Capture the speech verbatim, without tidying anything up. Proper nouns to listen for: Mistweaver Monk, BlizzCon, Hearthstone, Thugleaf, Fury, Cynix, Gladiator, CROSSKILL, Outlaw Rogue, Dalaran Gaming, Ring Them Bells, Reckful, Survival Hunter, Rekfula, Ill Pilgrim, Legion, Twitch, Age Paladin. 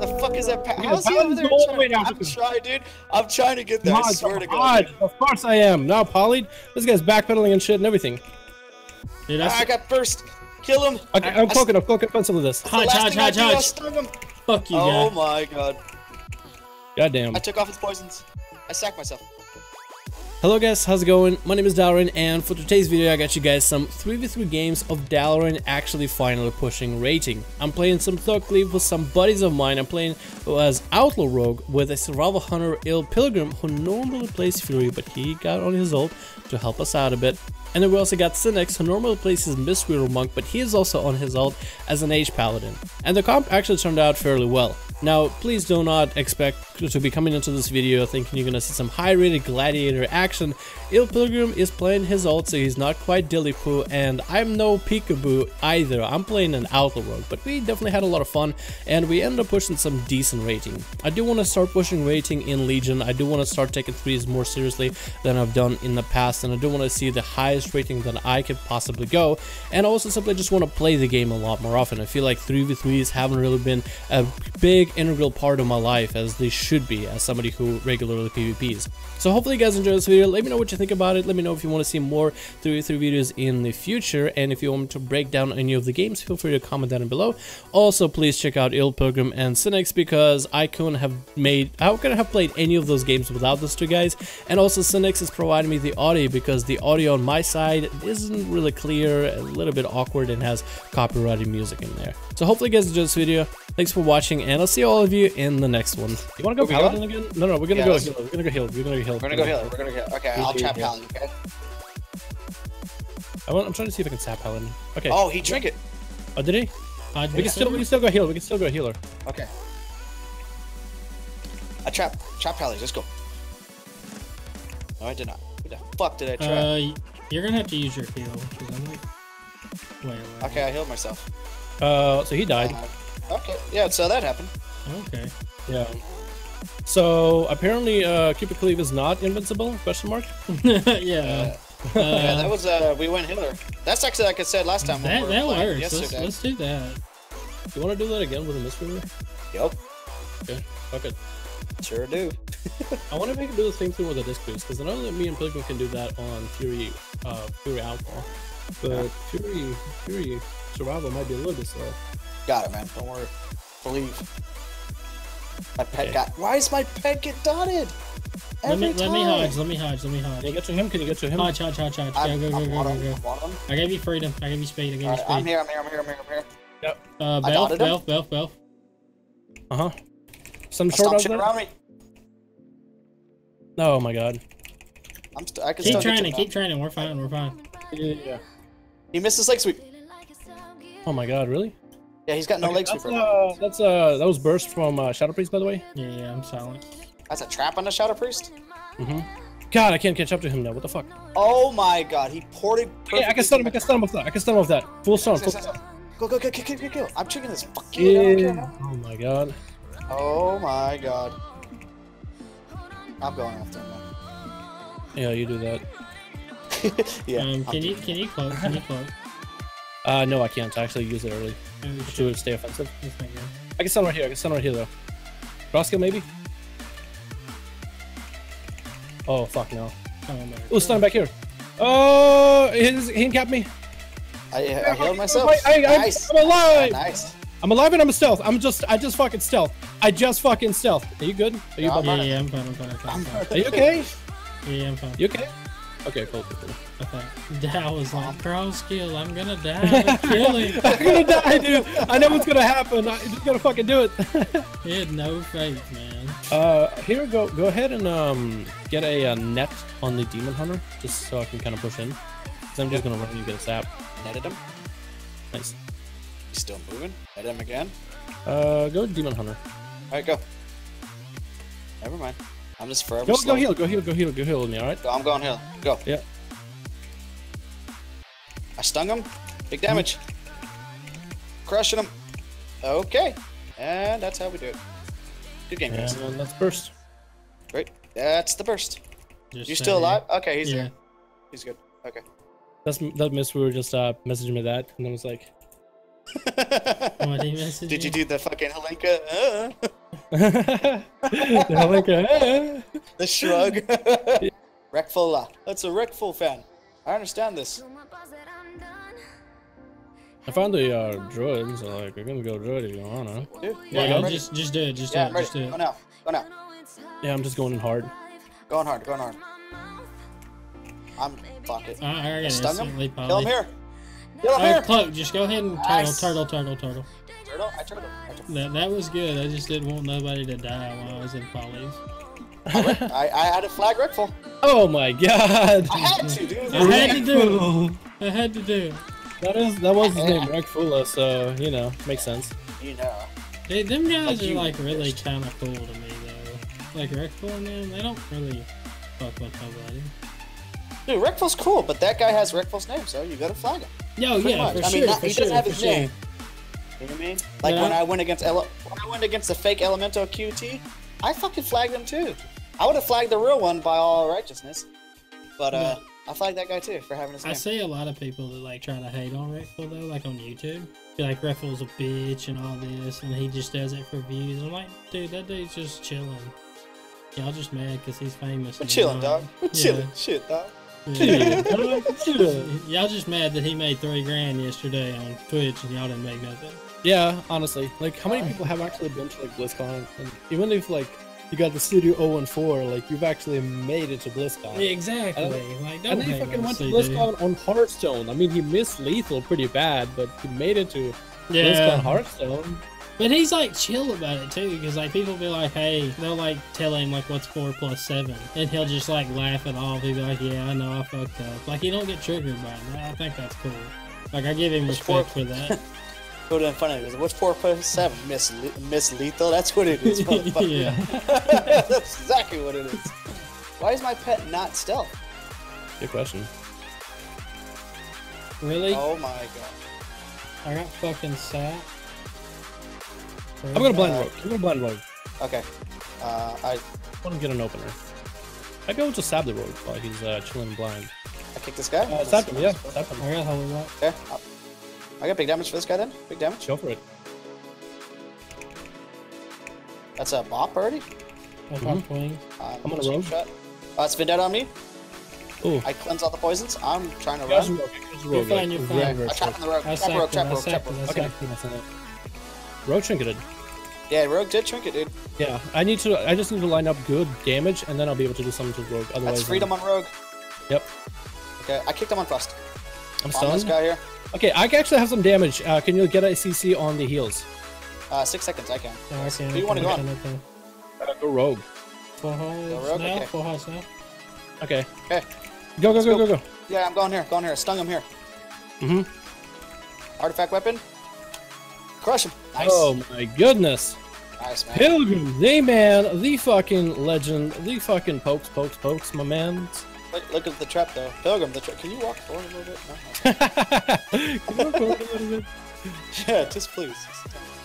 The fuck is that? Pa yeah, How's he over there? Trying? I'm trying, dude. I'm trying to get there. God, I swear to God. God. Of course I am. Now Polly, this guy's backpedaling and shit and everything. Dude, I got burst. Kill him. Okay, I'm poking. I'm poking fence with this. Hodge, hodge, hodge, hodge. Fuck you, guy. Oh my God. Goddamn. I took off his poisons. I sacked myself. Hello guys, how's it going? My name is Dalaran and for today's video I got you guys some three v three games of Dalaran actually finally pushing rating. I'm playing some Thugleaf with some buddies of mine. I'm playing as Outlaw Rogue with a Survival Hunter Ill Pilgrim who normally plays Fury, but he got on his ult to help us out a bit. And then we also got Cynix, who normally plays his Mistweaver Monk, but he is also on his ult as an Age Paladin. And the comp actually turned out fairly well. Now, please do not expect to be coming into this video thinking you're gonna see some high-rated Gladiator action. Ill Pilgrim is playing his ult, so he's not quite dilly-poo, and I'm no peekaboo either. I'm playing an Outlaw Rogue, but we definitely had a lot of fun, and we ended up pushing some decent rating. I do want to start pushing rating in Legion. I do want to start taking threes more seriously than I've done in the past, and I do want to see the highest rating than I could possibly go, and also simply just want to play the game a lot more often. I feel like three v threes haven't really been a big integral part of my life as they should be as somebody who regularly PvPs. So hopefully you guys enjoyed this video. Let me know what you think about it. Let me know if you want to see more three v three videos in the future, and if you want me to break down any of the games, feel free to comment down below. Also, please check out Ill Pilgrim and Cynix, because I couldn't have made I couldn't have played any of those games without those two guys. And also Cynix is providing me the audio, because the audio on my side isn't really clear, a little bit awkward, and has copyrighted music in there. So hopefully you guys enjoyed this video. Thanks for watching, and I'll see all of you in the next one. You want to go Paladin again? No, no, we're gonna yeah, go heal. We're gonna go heal. We're gonna go heal. We're gonna go heal. We're gonna go. Okay, I'll trap Paladin. Okay. I want, I'm trying to see if I can sap Paladin. Okay. Oh, he drank it. Oh, did he? Uh, we yeah. can still we can still go heal. We can still go healer. Okay. I trap trap Paladin. Let's go. No, I did not. What the fuck did I trap? Uh, You're gonna have to use your heal, because I'm like... Wait, wait, okay, I healed myself. Uh, so he died. Uh, okay, yeah, so that happened. Okay. Yeah. So, apparently, uh, Cupid Cleave is not invincible, question mark? Yeah. Uh, uh, yeah, that was, uh, we went healer. That's actually like I said last time. That, we that works, yesterday. Let's, let's do that. You wanna do that again with a Mistweaver? Yep. Okay, fuck it. Sure do. I want to make him do the same thing with the disc boost, because I know that me and Pilgrim can do that on Fury, uh, Fury Outlaw, but yeah. Fury, Fury Survival might be a little bit slow. Got it, man. Don't worry. Believe. My pet okay. got. Why does my pet get dotted? Every let me, time. let me Hodge. Let me Hodge. Let me Hodge. Can you get to him? Can you get to him? Hodge, Hodge, Hodge, Hodge. I'm, go, go, I'm go, go, go, go, go. I gave you freedom. I gave you speed. I gave you speed. Right, I'm here. I'm here. I'm here. I'm here. I'm here. Yep. Uh, Belf, Belf, Belf, Belf. Uh huh. Some short of around me. Oh my God! I'm st I can keep trying to keep trying. We're fine. We're fine. Yeah, yeah. He missed his leg sweep. Oh my God! Really? Yeah, he's got no okay, leg sweep. That's uh, that's uh, that was burst from uh, Shadow Priest, by the way. Yeah, yeah. I'm silent. That's a trap on the Shadow Priest. Mhm. God, I can't catch up to him now. What the fuck? Oh my God! He ported. Yeah, I can stun him. I can stun him with that. I can stun him with that. Full stun. Full stun. Go, go, go, go, go, go! I'm tricking this. Fuck you. Yeah. Oh my God. Oh my God. I'm going after him now. Yeah, you do that. Yeah. Um, can you can you close? Can you close? Uh, no, I can't. I actually use it early to stay offensive. I can stand right here. I can stand right here though. Crosskill maybe. Oh fuck no. Oh, stand back here. Oh, he he capped me. I, I healed myself. I, I, nice. I'm alive. Yeah, nice. I'm alive and I'm a stealth. I'm just, I just fucking stealth. I just fucking stealth. Are you good? Are you no, yeah, yeah, I'm fine. I'm fine. I'm fine. Are you okay? Yeah, I'm fine. You okay? Okay, cool. cool. Okay. That was like CROSSKILL. I'm gonna die. Killing. I'm gonna die, dude. I know what's gonna happen. I'm just gonna fucking do it. He had no faith, man. Uh, here go. Go ahead and um, get a uh, net on the Demon Hunter, just so I can kind of push in. Cause I'm just gonna run and you get a sap. Netted him. Nice. He's still moving. Hit him again. Uh, go Demon Hunter. Alright, go. Never mind. I'm just forever Go, slow. go heal, go heal, go heal, go heal with me, alright? Go, I'm going heal. Go. Yeah. I stung him. Big damage. Mm-hmm. Crushing him. Okay. And that's how we do it. Good game, guys. Yeah, that's burst. Great. That's the burst. Just you still alive? Okay, he's yeah. good. He's good. Okay. That's, that miss, we were just uh, messaging me that, and I was like... What did, you did you do the fucking Helenka? Uh. the Helenka. Uh. The shrug. Yeah. Rekfula. That's a Reckful fan. I understand this. I found the uh, droid, so like we're gonna go droid if you wanna. Dude, yeah, yeah, I'm just just do it. Just yeah, do it. Just do it. Go now. Go now. Yeah, I'm just going hard. Going hard. Going hard. I'm fuck it. Uh, I got stung him. Kill him here. Kill him uh, here. Cloak, just go ahead and turtle, turtle, turtle, turtle. Turtle. I turtle. I turtle. That that was good. I just didn't want nobody to die while I was in polys. I, I had a flag Reckful. Oh my god! I had to, dude! I had to do it! I had to do it! That, is, that was his name, Rekfula, so, you know, makes sense. You know. They, them guys like are, like, really kind of cool to me, though. Like, Rekfula, man, they don't really fuck with nobody. Dude, Reckful's cool, but that guy has Reckful's name, so you gotta flag him. Yo, Pretty yeah, much. for I sure, mean, not, for He sure, doesn't have his sure. name. You know what I mean? Like, yeah. when, I went against Ele when I went against the fake Elemental Q T, I fucking flagged him, too. I would have flagged the real one by all righteousness, but uh, yeah. I flagged that guy too for having his name. I see a lot of people that like try to hate on Reckful though, like on YouTube. Be like, Reckful's a bitch and all this, and he just does it for views. And I'm like, dude, that dude's just chilling. Y'all just mad because he's famous. We're chilling, dog. We're yeah. chilling, shit, dog. Yeah. Y'all just mad that he made three grand yesterday on Twitch and y'all didn't make nothing. Yeah, honestly, like how many people have actually been to like BlizzCon? And even if like. You got the Studio oh one four, like, you've actually made it to BlizzCon. Yeah, exactly. And, like, and then he fucking went to BlizzCon on Hearthstone. I mean, he missed Lethal pretty bad, but he made it to yeah. BlizzCon Hearthstone. But he's, like, chill about it, too, because, like, people be like, hey, they'll, like, tell him, like, what's four plus seven, and he'll just, like, laugh it off. He'll be like, yeah, I know, I fucked up. Like, he don't get triggered by it. I think that's cool. Like, I give him what's respect for that. Put it in front of it. What's four plus seven? Miss, Le Miss Lethal? That's what it is, motherfucker. Yeah. That's exactly what it is. Why is my pet not stealth? Good question. Really? Oh my god. I got fucking sat. I'm gonna blind rogue. I'm gonna blind rogue. Okay. Uh, I want to get an opener. I'd be able to stab the rogue while he's uh, chilling blind. I kick this guy? Uh, stab him, yeah. Stab him. I got holy rock. Okay. I'll I got big damage for this guy then? Big damage? Go for it. That's a bop already? Mm-hmm. I'm playing. I'm, I'm on a rogue. Shot. Uh, it's Vendetta on me. Ooh. I cleanse all the poisons. I'm trying to run. You're rogue. fine, you're fine. Yeah, I trap in the rogue. Trap rogue, trap rogue, trap rogue. Okay. Rogue trinketed. Yeah, rogue did trinket, dude. Yeah, I need to. I just need to line up good damage and then I'll be able to do something to rogue. Otherwise, that's freedom I'm... on rogue. Yep. Okay, I kicked him on frost. I'm stunned. On this guy here. Okay, I actually have some damage. Uh, can you get a C C on the heals? Uh, six seconds, I can. No, I can. Who you want to go on? Uh, go rogue. Full house now, full house now. Okay. Okay. Go, go, go, go, go. Yeah, I'm going here, going here. Stung him here. Mm-hmm. Artifact weapon. Crush him. Nice. Oh my goodness. Nice, man. Pilgrim, the man, the fucking legend, the fucking pokes, pokes, pokes, my man. Look, look at the trap though. Pilgrim, the trap. Can you walk forward a little bit? No, no. Can you walk forward a little bit? Yeah, just please. Just